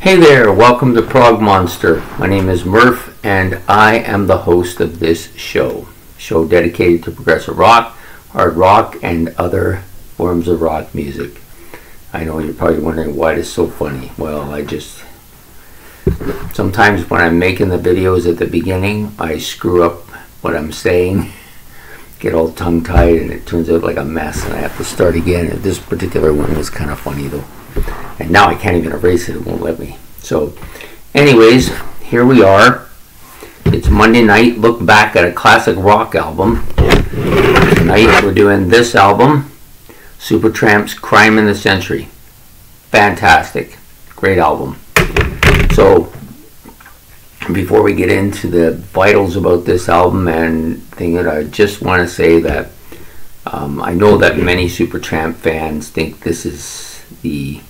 Hey there, welcome to Prog Monster. My name is Murph and I am the host of this show. A show dedicated to progressive rock, hard rock, and other forms of rock music. I know you're probably wondering why it is so funny. Well, sometimes when I'm making the videos at the beginning, I screw up what I'm saying, get all tongue-tied, and it turns out like a mess and I have to start again. And this particular one was kind of funny though. And now I can't even erase it, it won't let me. So anyways, here we are. It's Monday night, look back at a classic rock album. Tonight we're doing this album, Supertramp's Crime of the Century. Fantastic, great album. So before we get into the vitals about this album and thing, that I just want to say that I know that many Supertramp fans think this is the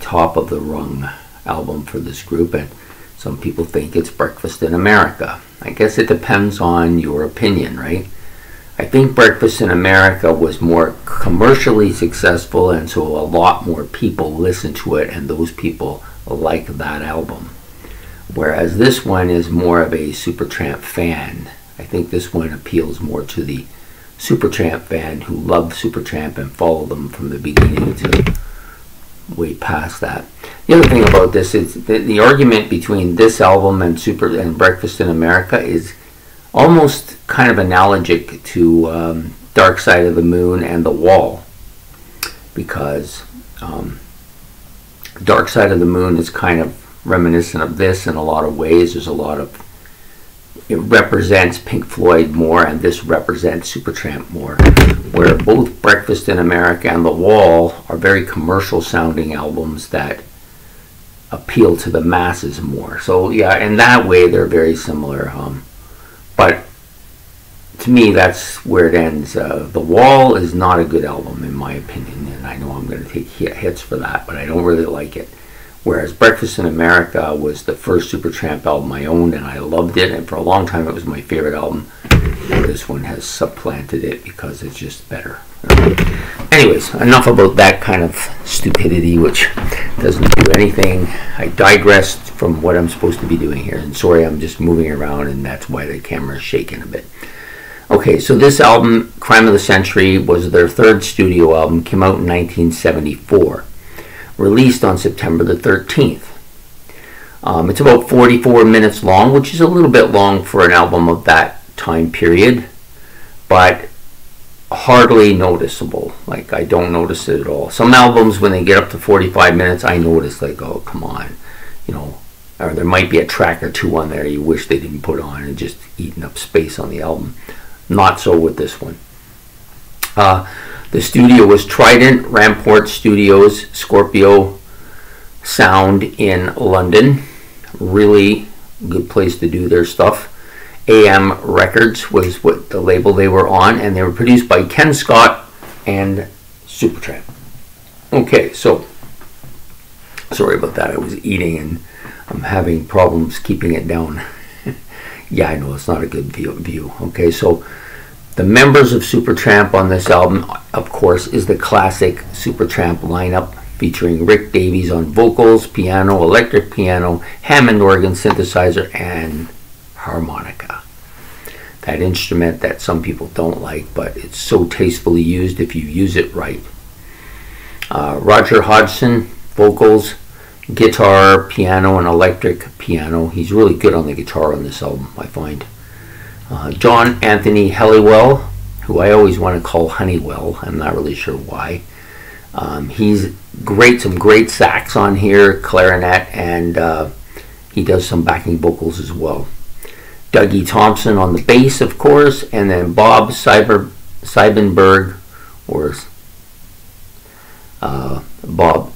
top of the rung album for this group, and some people think it's Breakfast in America. I guess it depends on your opinion, right? I think Breakfast in America was more commercially successful, and so a lot more people listen to it, and those people like that album. Whereas this one is more of a Supertramp fan. I think this one appeals more to the Supertramp fan who loved Supertramp and followed them from the beginning to way past that. The other thing about this is the argument between this album and Breakfast in America is almost kind of analogic to Dark Side of the Moon and The Wall, because Dark Side of the Moon is kind of reminiscent of this in a lot of ways. There's a lot of, it represents Pink Floyd more, and this represents Supertramp more, where both Breakfast in America and The Wall are very commercial sounding albums that appeal to the masses more. So yeah, in that way they're very similar, but to me that's where it ends. The Wall is not a good album in my opinion, and I know I'm going to take hits for that, but I don't really like it. Whereas Breakfast in America was the first Supertramp album I owned, and I loved it, and for a long time it was my favorite album. And this one has supplanted it because it's just better. Anyways, enough about that kind of stupidity, which doesn't do anything. I digressed from what I'm supposed to be doing here, and sorry, I'm just moving around, and that's why the camera's shaking a bit. Okay, so this album, Crime of the Century, was their third studio album, came out in 1974. Released on September the 13th. It's about 44 minutes long, which is a little bit long for an album of that time period, but hardly noticeable. Like, I don't notice it at all. Some albums, when they get up to 45 minutes, I notice, like, oh, come on, you know, or there might be a track or two on there you wish they didn't put on and just eating up space on the album. Not so with this one. The studio was Trident Rampart Studios, Scorpio Sound in London. Really good place to do their stuff. AM Records was what the label they were on, and they were produced by Ken Scott and Supertramp. Okay, so sorry about that. I was eating and I'm having problems keeping it down. Yeah, I know it's not a good view. Okay, so the members of Supertramp on this album, of course, is the classic Supertramp lineup, featuring Rick Davies on vocals, piano, electric piano, Hammond organ, synthesizer, and harmonica. That instrument that some people don't like, but it's so tastefully used if you use it right. Roger Hodgson, vocals, guitar, piano, and electric piano. He's really good on the guitar on this album, I find. John Anthony Helliwell, who I always want to call Honeywell, I'm not really sure why. He's great, some great sax on here, clarinet, and he does some backing vocals as well. Dougie Thomson on the bass, of course, and then Bob Siebenberg, or Bob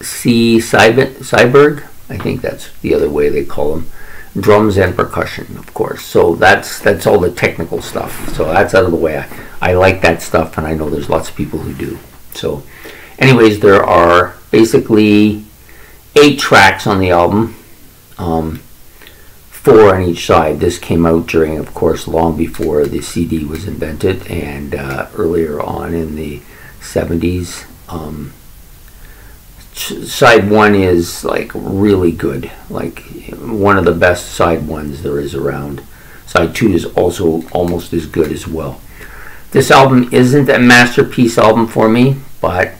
Siebenberg, I think that's the other way they call him. Drums and percussion, of course. So that's all the technical stuff, so that's out of the way. I like that stuff, and I know there's lots of people who do. So anyways, there are basically 8 tracks on the album, 4 on each side. This came out during, of course, long before the CD was invented, and earlier on in the 70s. side one is like really good, like one of the best side ones there is around. Side two is also almost as good as well. This album isn't a masterpiece album for me, but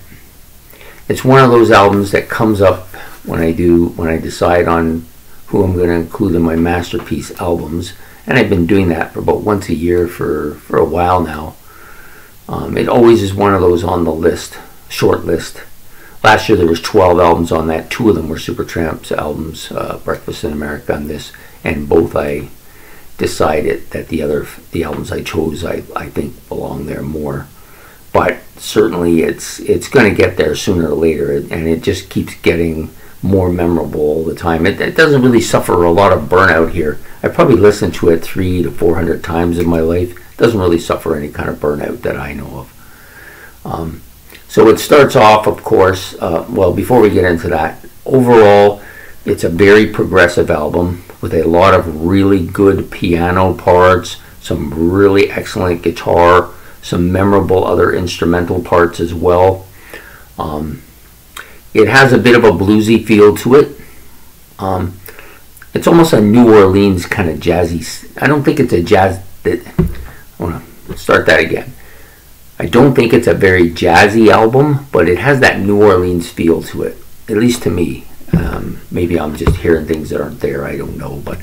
it's one of those albums that comes up when I decide on who I'm going to include in my masterpiece albums, and I've been doing that for about once a year for a while now. It always is one of those on the list, short list. Last year there was 12 albums on that. 2 of them were Supertramp's albums, Breakfast in America and this, and both I decided that the albums I chose I think belong there more. But certainly it's going to get there sooner or later, and it just keeps getting more memorable all the time. It doesn't really suffer a lot of burnout here. I probably listened to it 300 to 400 times in my life. It doesn't really suffer any kind of burnout that I know of. So it starts off, of course, well, before we get into that, overall it's a very progressive album with a lot of really good piano parts, some really excellent guitar, some memorable other instrumental parts as well. It has a bit of a bluesy feel to it. It's almost a New Orleans kind of jazzy. I don't think it's a jazz. I don't think it's a very jazzy album, but it has that New Orleans feel to it, at least to me. Maybe I'm just hearing things that aren't there, I don't know, but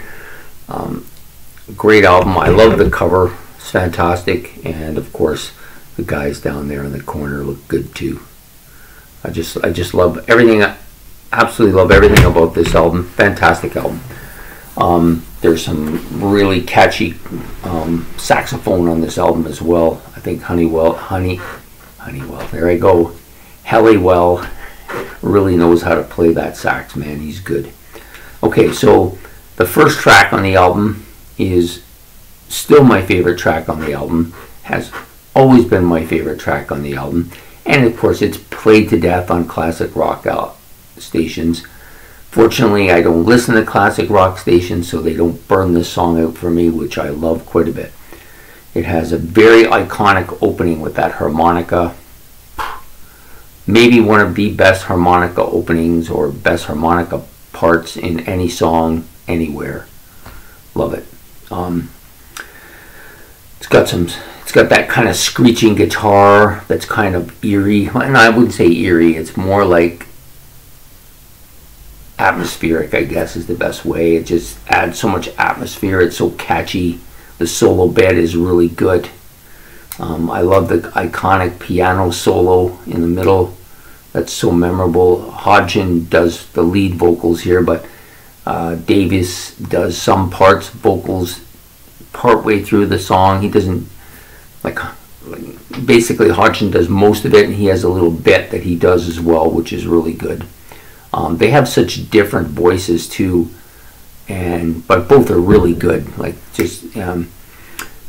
great album. I love the cover, it's fantastic, and of course the guys down there in the corner look good too. I just love everything. I absolutely love everything about this album. Fantastic album. There's some really catchy saxophone on this album as well. I think Helliwell really knows how to play that sax, man. He's good. Okay, so the first track on the album is still my favorite track on the album, has always been my favorite track on the album, and of course it's played to death on classic rock stations. Fortunately, I don't listen to classic rock stations, so they don't burn this song out for me, which I love quite a bit. It has a very iconic opening with that harmonica. Maybe one of the best harmonica openings or best harmonica parts in any song, anywhere. Love it. It's got that kind of screeching guitar that's kind of eerie. And I wouldn't say eerie, it's more like atmospheric, I guess, is the best way. It just adds so much atmosphere. It's so catchy. The solo bed is really good. I love the iconic piano solo in the middle. That's so memorable. Hodgson does the lead vocals here, but Davies does some parts vocals partway through the song. He doesn't, basically Hodgson does most of it, and he has a little bit that he does as well, which is really good. They have such different voices too, but both are really good.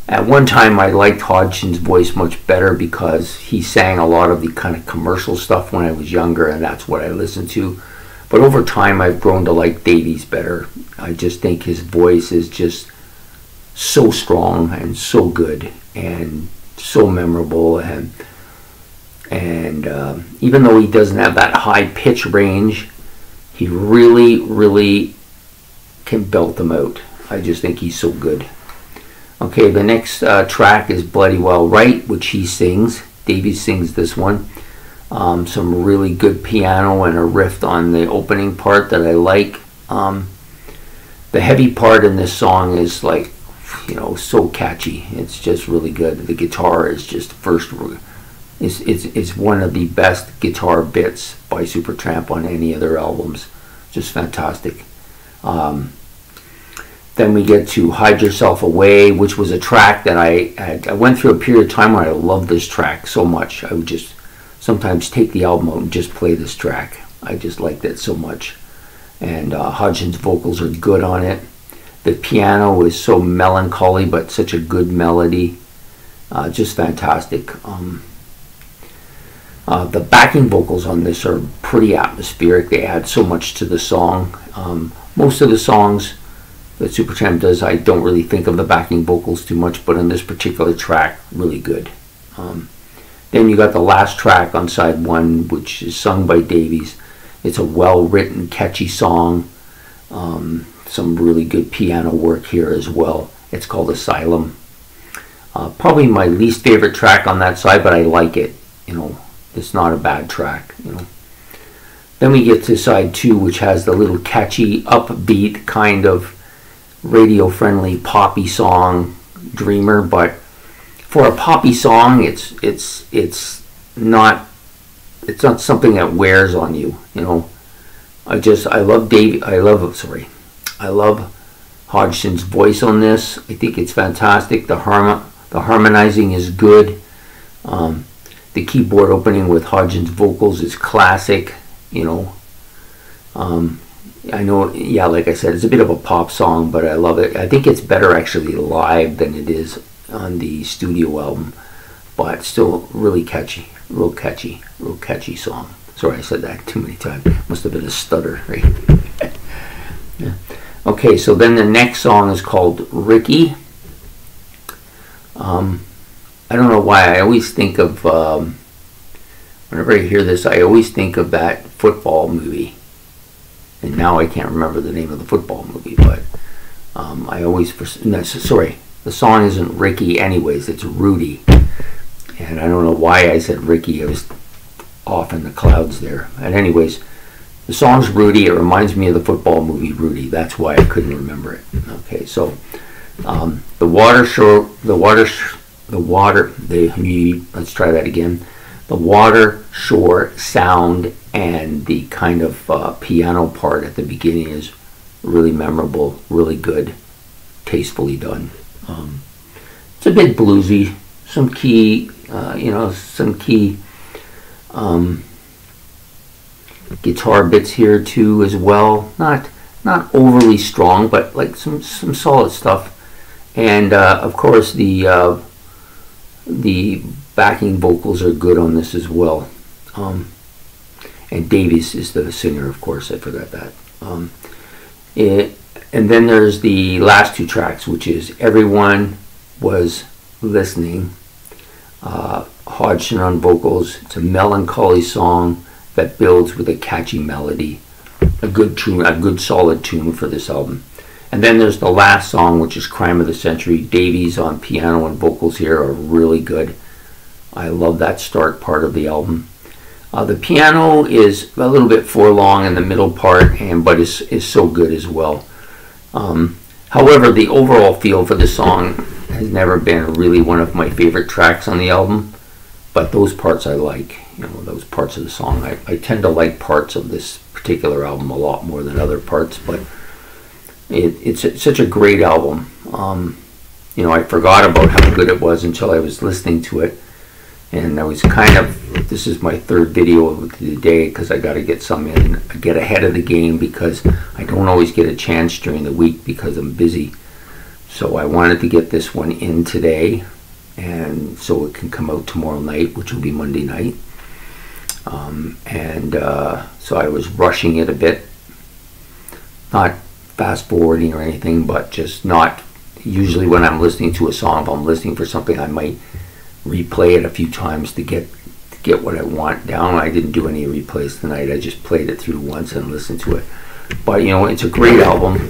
At one time, I liked Hodgson's voice much better because he sang a lot of the kind of commercial stuff when I was younger, and that's what I listened to. But over time, I've grown to like Davies better. I just think his voice is just so strong and so good and so memorable. And even though he doesn't have that high pitch range, he really, really can belt them out. I just think he's so good. Okay, the next track is Bloody Well Right, which he sings. Davies sings this one. Some really good piano and a riff on the opening part that I like. The heavy part in this song is so catchy. It's just really good. The guitar is just it's one of the best guitar bits by Supertramp on any of their albums. Just fantastic. Then we get to Hide Yourself Away, which was a track that I went through a period of time where I loved this track so much. I would just sometimes take the album out and just play this track. I just liked it so much. And Hodgson's vocals are good on it. The piano is so melancholy, but such a good melody. Just fantastic. The backing vocals on this are pretty atmospheric. They add so much to the song. Most of the songs that Supertramp does, I don't really think of the backing vocals too much, but on this particular track, really good. Then you got the last track on side one, which is sung by Davies. It's a well-written, catchy song. Some really good piano work here as well. It's called Asylum. Probably my least favorite track on that side, but I like it. You know, it's not a bad track, you know. Then we get to side two, which has the little catchy, upbeat, kind of radio-friendly poppy song, Dreamer. But for a poppy song, it's not something that wears on you, you know. I love Hodgson's voice on this. I think it's fantastic. The harmonizing is good. The keyboard opening with Hodgson's vocals is classic, you know. I know, yeah, like I said, it's a bit of a pop song, but I love it. I think it's better actually live than it is on the studio album, but still really catchy, real catchy song. Sorry, I said that too many times. Must have been a stutter, right? Yeah. Okay, so then the next song is called Ricky. I don't know why I always think of, whenever I hear this, I always think of that football movie. And now I can't remember the name of the football movie, but I always, no, sorry, the song isn't Ricky anyways, it's Rudy. And I don't know why I said Ricky, I was off in the clouds there. And anyways, the song's Rudy, it reminds me of the football movie Rudy, that's why I couldn't remember it. Okay, so, the Watershore Sound and the kind of piano part at the beginning is really memorable, really good, tastefully done. It's a bit bluesy, some key, guitar bits here too as well. Not overly strong, but like some solid stuff. And of course the backing vocals are good on this as well. And Davies is the singer, of course, I forgot that. And then there's the last two tracks, which is Everyone Was Listening. Hodgson on vocals. It's a melancholy song that builds with a catchy melody. A good tune, a good solid tune for this album. And then there's the last song, which is Crime of the Century. Davies on piano and vocals here are really good. I love that start part of the album. The piano is a little bit forlorn in the middle part, but is so good as well. However, the overall feel for the song has never been really one of my favorite tracks on the album, but those parts I like. You know, those parts of the song. I tend to like parts of this particular album a lot more than other parts, but it's such a great album. You know, I forgot about how good it was until I was listening to it. And I was kind of, this is my third video of the day because I got to get some in. I get ahead of the game because I don't always get a chance during the week because I'm busy. So I wanted to get this one in today, and so it can come out tomorrow night, which will be Monday night. So I was rushing it a bit, not fast forwarding or anything, but just not, usually when I'm listening to a song, if I'm listening for something, I might replay it a few times to get what I want down. I didn't do any replays tonight. I just played it through once and listened to it. But you know, it's a great album.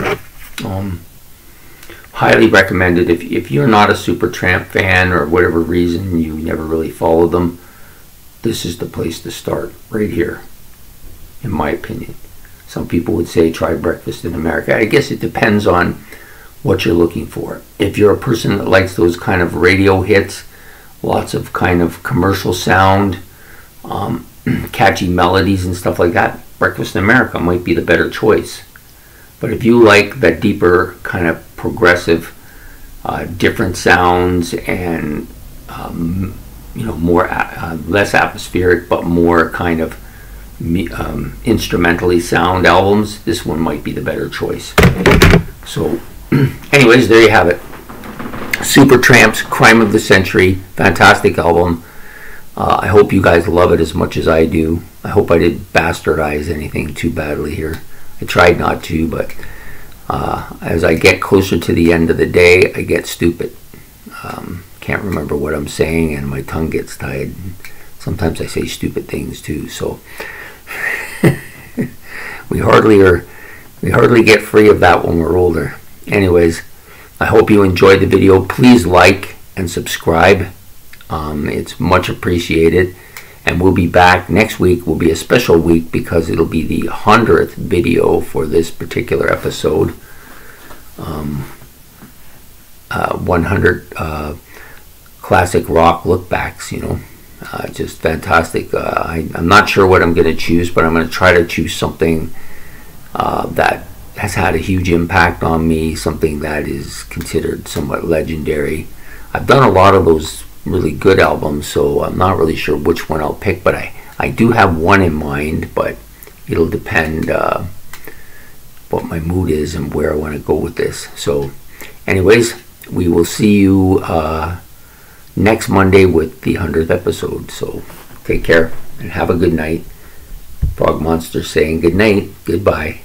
Highly recommended. If you're not a Supertramp fan or whatever reason you never really follow them, this is the place to start right here, in my opinion. Some people would say try Breakfast in America. I guess it depends on what you're looking for. If you're a person that likes those kind of radio hits, lots of kind of commercial sound, catchy melodies and stuff like that, Breakfast in America might be the better choice. But if you like that deeper kind of progressive, different sounds and you know, more less atmospheric but more kind of instrumentally sound albums, this one might be the better choice. So, anyways, there you have it. Supertramp's Crime of the Century, fantastic album. I hope you guys love it as much as I do. I hope I didn't bastardize anything too badly here. I tried not to, but as I get closer to the end of the day, I get stupid. Can't remember what I'm saying, and my tongue gets tied. Sometimes I say stupid things too, so We hardly get free of that when we're older. Anyways, I hope you enjoyed the video. Please like and subscribe. It's much appreciated. And we'll be back next week. Will be a special week because it'll be the 100th video for this particular episode. 100 classic rock lookbacks, you know, just fantastic. I'm not sure what I'm going to choose, but I'm going to try to choose something that has had a huge impact on me, something that is considered somewhat legendary. I've done a lot of those really good albums, so I'm not really sure which one I'll pick, but I do have one in mind, but it'll depend what my mood is and where I want to go with this. So anyways, we will see you next Monday with the 100th episode. So take care and have a good night. Prog Monster saying good night, goodbye.